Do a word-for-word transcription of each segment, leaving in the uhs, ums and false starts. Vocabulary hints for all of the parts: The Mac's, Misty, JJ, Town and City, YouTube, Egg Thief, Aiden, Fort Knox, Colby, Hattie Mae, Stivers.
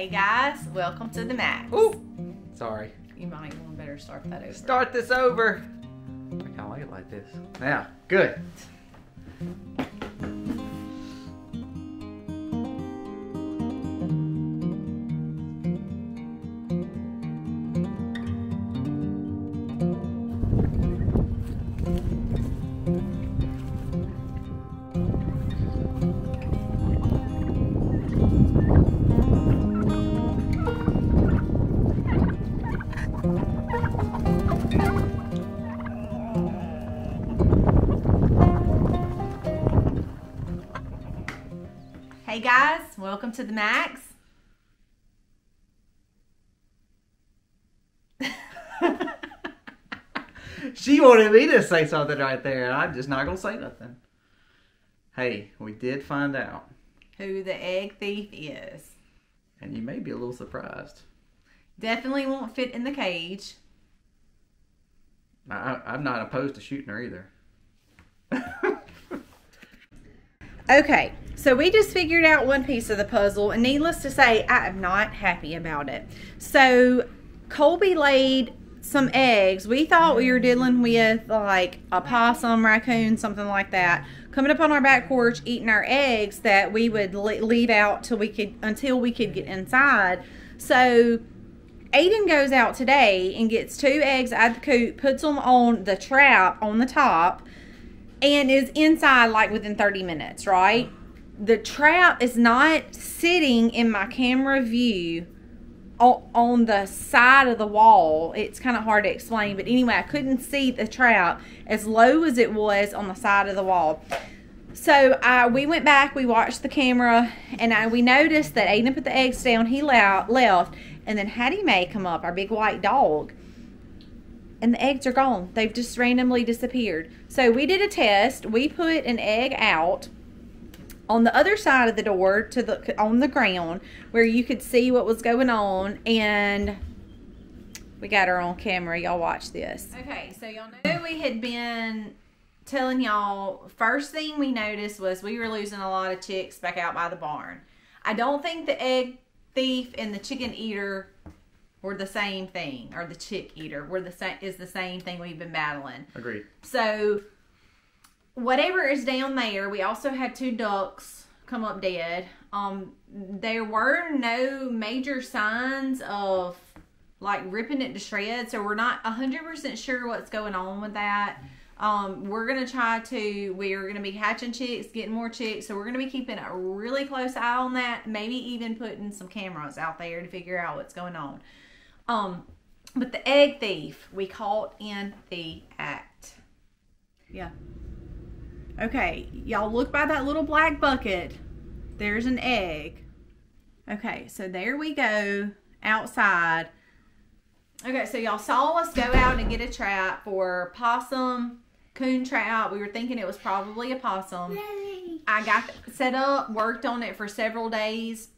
Hey guys, welcome to The Mac's. Ooh, sorry. You might want to better start that over. Start this over. I kind of like it like this. Now, good. Hey guys, welcome to The Mac's. She wanted me to say something right there, and I'm just not going to say nothing. Hey, we did find out who the egg thief is. And you may be a little surprised. Definitely won't fit in the cage. I, I'm not opposed to shooting her either. Okay, so we just figured out one piece of the puzzle, and needless to say, I am not happy about it. So, Colby laid some eggs. We thought we were dealing with like a possum, raccoon, something like that, coming up on our back porch, eating our eggs that we would leave out till we could, until we could get inside. So, Aiden goes out today and gets two eggs out of the coop, puts them on the trap on the top, and is inside like within thirty minutes, right? The trap is not sitting in my camera view on, on the side of the wall. It's kind of hard to explain, but anyway, I couldn't see the trap as low as it was on the side of the wall. So I, we went back, we watched the camera, and I, we noticed that Aiden put the eggs down, he left, and then Hattie Mae come up, our big white dog. And the eggs are gone. They've just randomly disappeared. So we did a test. We put an egg out on the other side of the door to the on the ground where you could see what was going on, and we got her on camera. Y'all watch this. Okay, so y'all know we had been telling y'all, first thing we noticed was we were losing a lot of chicks back out by the barn. I don't think the egg thief and the chicken eater Or the same thing, or the chick eater, we're the same, is the same thing we've been battling. Agreed. So, whatever is down there, we also had two ducks come up dead. Um, there were no major signs of like ripping it to shreds, so we're not one hundred percent sure what's going on with that. Um, we're gonna try to, we're gonna be hatching chicks, getting more chicks, so we're gonna be keeping a really close eye on that. Maybe even putting some cameras out there to figure out what's going on. Um, but the egg thief, we caught in the act. Yeah. Okay, y'all look by that little black bucket. There's an egg. Okay, so there we go, outside. Okay, so y'all saw us go out and get a trap for possum, coon trap. We were thinking it was probably a possum. Yay. I got set up, worked on it for several days,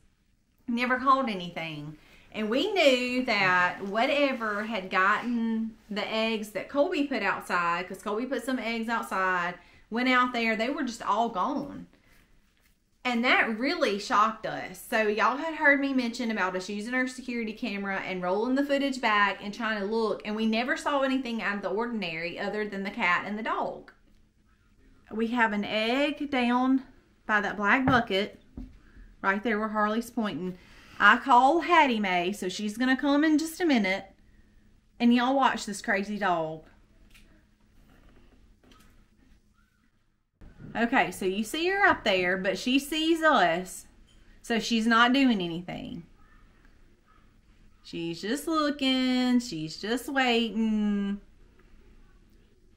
never caught anything. And we knew that whatever had gotten the eggs that Colby put outside, because Colby put some eggs outside, went out there, they were just all gone. And that really shocked us. So y'all had heard me mention about us using our security camera and rolling the footage back and trying to look, and we never saw anything out of the ordinary other than the cat and the dog. We have an egg down by that black bucket, right there where Harley's pointing. I call Hattie Mae, so she's going to come in just a minute. And y'all watch this crazy dog. Okay, so you see her up there, but she sees us. So she's not doing anything. She's just looking. She's just waiting.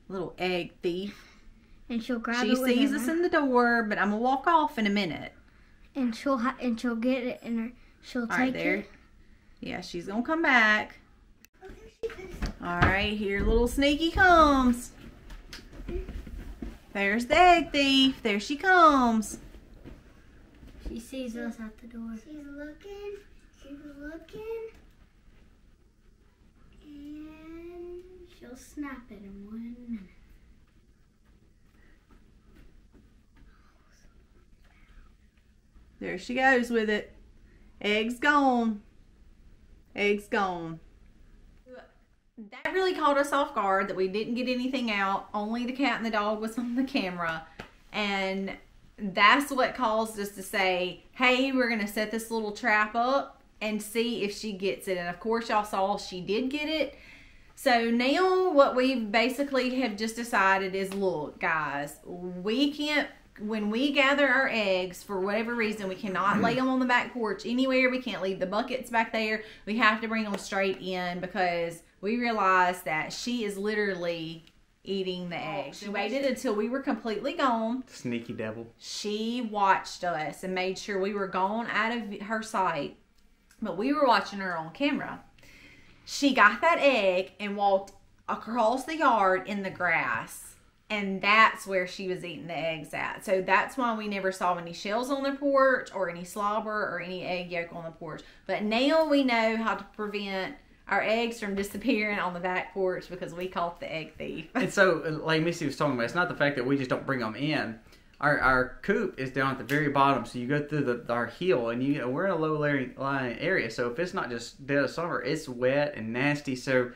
Little egg thief. And she'll grab it with her. She sees us in the door, but I'm going to walk off in a minute. And she'll, and she'll get it in her... She'll take it. Yeah, she's going to come back. Oh, there she is. All right, here little sneaky comes. There's the egg thief. There she comes. She sees us at the door. She's looking. She's looking. And she'll snap it in one minute. There she goes with it. Egg's gone. Egg's gone. That really caught us off guard that we didn't get anything out. Only the cat and the dog was on the camera. And that's what caused us to say, hey, we're going to set this little trap up and see if she gets it. And of course, y'all saw she did get it. So now what we basically have just decided is, look, guys, we can't, when we gather our eggs, for whatever reason, we cannot lay them on the back porch anywhere. We can't leave the buckets back there. We have to bring them straight in because we realize that she is literally eating the eggs. She waited until we were completely gone. Sneaky devil. She watched us and made sure we were gone out of her sight, but we were watching her on camera. She got that egg and walked across the yard in the grass, and that's where she was eating the eggs at. So that's why we never saw any shells on the porch or any slobber or any egg yolk on the porch. But now we know how to prevent our eggs from disappearing on the back porch because we caught the egg thief. And so, like Misty was talking about, it's not the fact that we just don't bring them in. Our, our coop is down at the very bottom, so you go through the, our hill, and you know, we're in a low-lying area, so if it's not just dead of summer, it's wet and nasty, so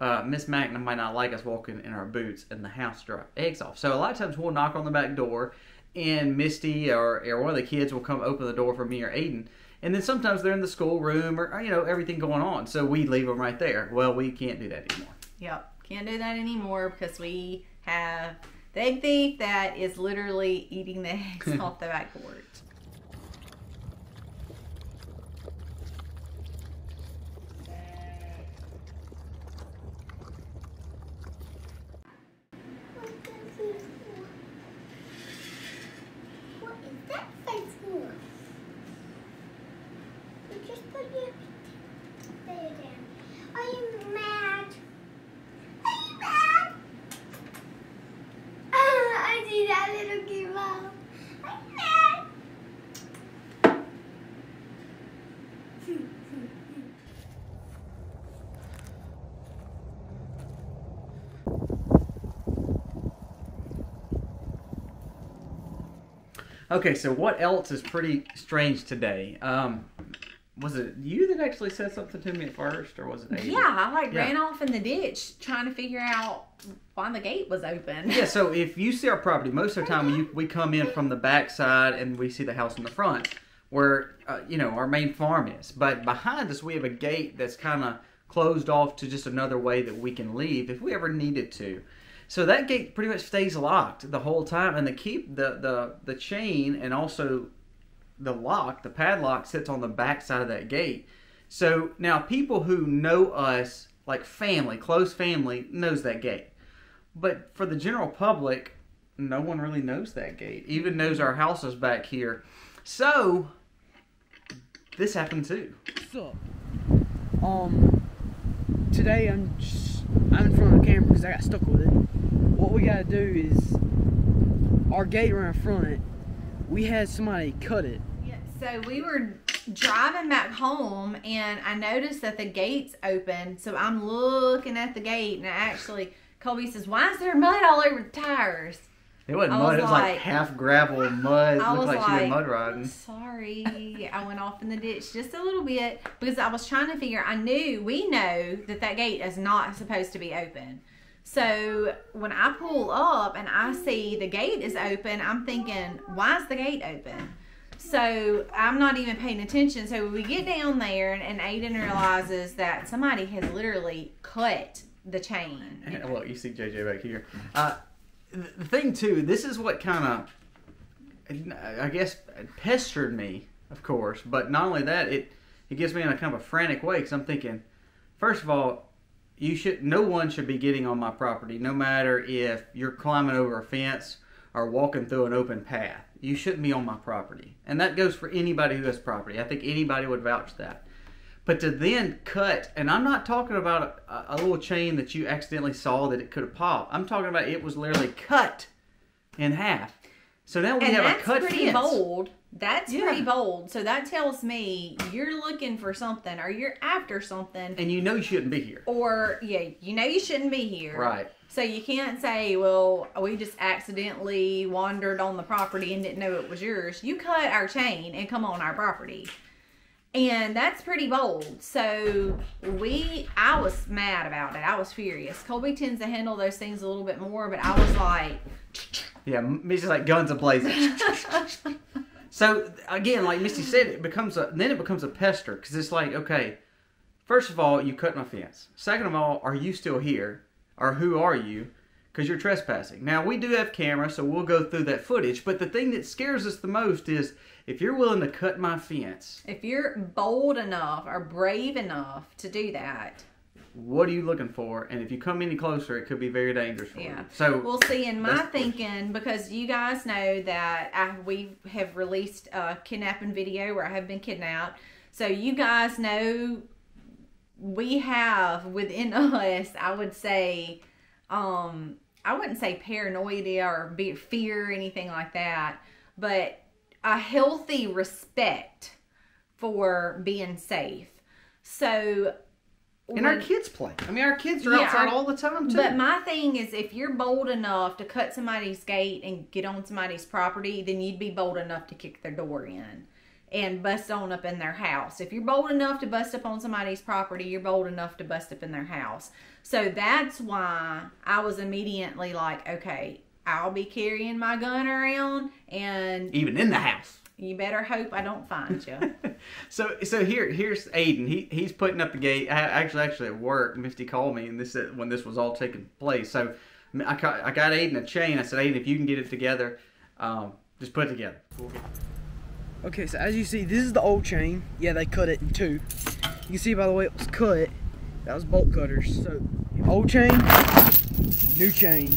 uh, Miss Magnum might not like us walking in our boots in the house to drop eggs off. So a lot of times we'll knock on the back door, and Misty or, or one of the kids will come open the door for me or Aiden, and then sometimes they're in the schoolroom or, or, you know, everything going on, so we leave them right there. Well, we can't do that anymore. Yep, can't do that anymore because we have the egg thief that is literally eating the eggs off the back porch. What is that face for? You just put your there down. Are you mad? Are you mad? See that little girl. Mom. Okay, so what else is pretty strange today? Um, was it you that actually said something to me at first, or was it Aiden? Yeah, I like yeah. ran off in the ditch trying to figure out why the gate was open. Yeah, so if you see our property, most of the time you, we come in from the back side and we see the house in the front where, uh, you know, our main farm is. But behind us, we have a gate that's kind of closed off to just another way that we can leave if we ever needed to. So that gate pretty much stays locked the whole time, and they keep the, the, the chain and also the lock, the padlock, sits on the back side of that gate. So now people who know us, like family, close family, knows that gate. But for the general public, no one really knows that gate, even knows our house is back here. So this happened too. What's up? Um, today I'm just, I'm in front of the camera because I got stuck with it. What we gotta do is our gate around front, we had somebody cut it. Yeah, so we were driving back home and I noticed that the gate's open. So I'm looking at the gate and I actually, Colby says, why is there mud all over the tires? It wasn't I mud, was it was like, like half gravel mud. It I looked was like she was mud riding. Sorry, I went off in the ditch just a little bit because I was trying to figure, I knew, we know that that gate is not supposed to be open. So when I pull up and I see the gate is open, I'm thinking, why is the gate open? So I'm not even paying attention. So we get down there and, and Aiden realizes that somebody has literally cut the chain. And look, you see J J back here. Uh, the thing too, this is what kind of, I guess, pestered me, of course. But not only that, it, it gets me in a kind of a frantic way because I'm thinking, first of all, You should. no one should be getting on my property, no matter if you're climbing over a fence or walking through an open path. You shouldn't be on my property. And that goes for anybody who has property. I think anybody would vouch that. But to then cut, and I'm not talking about a, a little chain that you accidentally saw that it could have popped. I'm talking about it was literally cut in half. So now we and have a cut fence. That's pretty bold. That's yeah. pretty bold. So that tells me you're looking for something or you're after something. And you know you shouldn't be here. Or, yeah, you know you shouldn't be here. Right. So you can't say, well, we just accidentally wandered on the property and didn't know it was yours. You cut our chain and come on our property. And that's pretty bold. So we, I was mad about it. I was furious. Colby tends to handle those things a little bit more, but I was like, yeah, Misty's like guns a-blazing. So again, like Misty said, it becomes a then it becomes a pester because it's like, okay, first of all, you cut my fence. Second of all, are you still here, or who are you? Because you're trespassing. Now, we do have cameras, so we'll go through that footage. But the thing that scares us the most is if you're willing to cut my fence. If you're bold enough or brave enough to do that. What are you looking for? And if you come any closer, it could be very dangerous for yeah. you. So, we'll see, in my thinking, because you guys know that I, we have released a kidnapping video where I have been kidnapped. So, you guys know we have within us, I would say, um... I wouldn't say paranoia or be fear or anything like that, but a healthy respect for being safe. So, and when, our kids play. I mean, our kids are yeah, outside our, all the time too. But my thing is, if you're bold enough to cut somebody's gate and get on somebody's property, then you'd be bold enough to kick their door in and bust on up in their house. If you're bold enough to bust up on somebody's property, you're bold enough to bust up in their house. So that's why I was immediately like, okay, I'll be carrying my gun around and... Even in the house. You better hope I don't find you. so so here here's Aiden. He, he's putting up the gate. I, actually, actually at work, Misty called me and this when this was all taking place. So I, caught, I got Aiden a chain. I said, Aiden, if you can get it together, um, just put it together. Cool. Okay, so as you see, this is the old chain. Yeah, they cut it in two. You can see by the way it was cut, that was bolt cutters. So, old chain, new chain.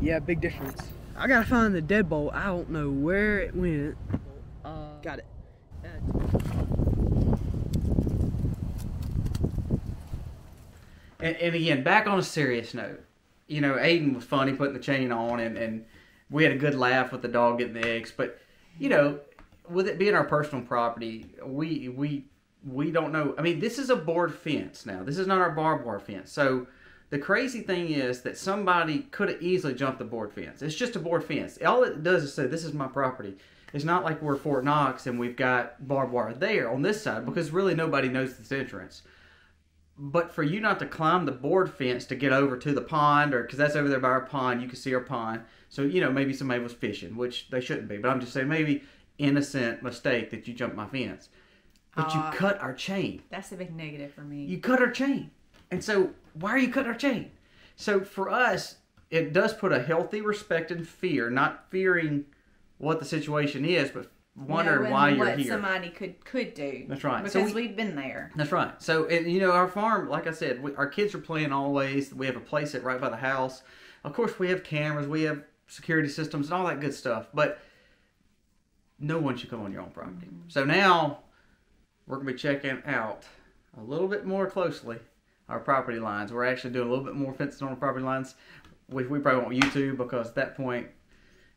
Yeah, big difference. I gotta find the deadbolt. I don't know where it went. Uh, Got it. Uh, and, and again, back on a serious note, you know, Aiden was funny putting the chain on, and, and we had a good laugh with the dog getting the eggs, but, you know, with it being our personal property, we we we don't know. I mean, this is a board fence now. This is not our barbed wire fence. So the crazy thing is that somebody could have easily jumped the board fence. It's just a board fence. All it does is say, this is my property. It's not like we're Fort Knox and we've got barbed wire there on this side, because really nobody knows this entrance. But for you not to climb the board fence to get over to the pond, or because that's over there by our pond, you can see our pond. So, you know, maybe somebody was fishing, which they shouldn't be. But I'm just saying, maybe... innocent mistake that you jumped my fence, but uh, you cut our chain. That's a big negative for me. You cut our chain, and so why are you cutting our chain? So for us, it does put a healthy respect and fear, not fearing what the situation is, but wondering no, why you're what here. What somebody could could do. That's right. Because so we, we've been there. That's right. So and, you know, our farm, like I said, we, our kids are playing always. We have a place that right by the house. Of course, we have cameras, we have security systems, and all that good stuff, but. No one should come on your own property. Mm-hmm. So now we're going to be checking out a little bit more closely our property lines. We're actually doing a little bit more fencing on the property lines, which we probably won't YouTube, because at that point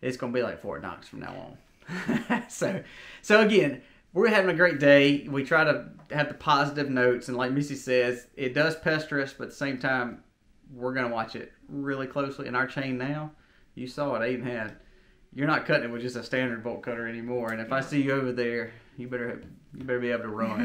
it's going to be like Fort Knox from now on. so, so again, we're having a great day. We try to have the positive notes, and like Missy says, it does pester us, but at the same time, we're going to watch it really closely. And our chain now, you saw it, Aiden had. You're not cutting it with just a standard bolt cutter anymore, and if yeah. I see you over there, you better have, you better be able to run.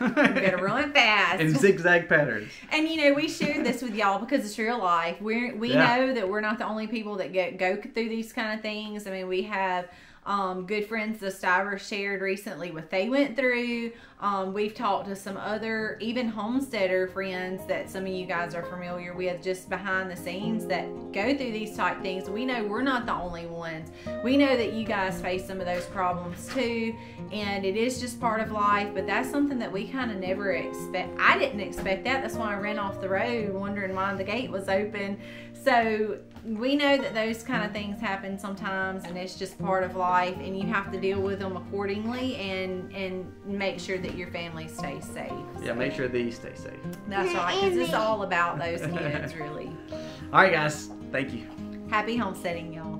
You better run fast. In zigzag patterns. And you know, we shared this with y'all because it's real life. We're, we yeah. know that we're not the only people that go, go through these kind of things. I mean, we have um, good friends the Stivers shared recently what they went through. Um, we've talked to some other, even homesteader friends that some of you guys are familiar with just behind the scenes that go through these type things. We know we're not the only ones. We know that you guys face some of those problems too, and it is just part of life, but that's something that we kind of never expect. I didn't expect that. That's why I ran off the road wondering why the gate was open. So we know that those kind of things happen sometimes, and it's just part of life, and you have to deal with them accordingly and, and make sure that your family stays safe. So. Yeah, make sure these stay safe. That's right, because it's all about those kids, really. All right, guys. Thank you. Happy homesteading, y'all.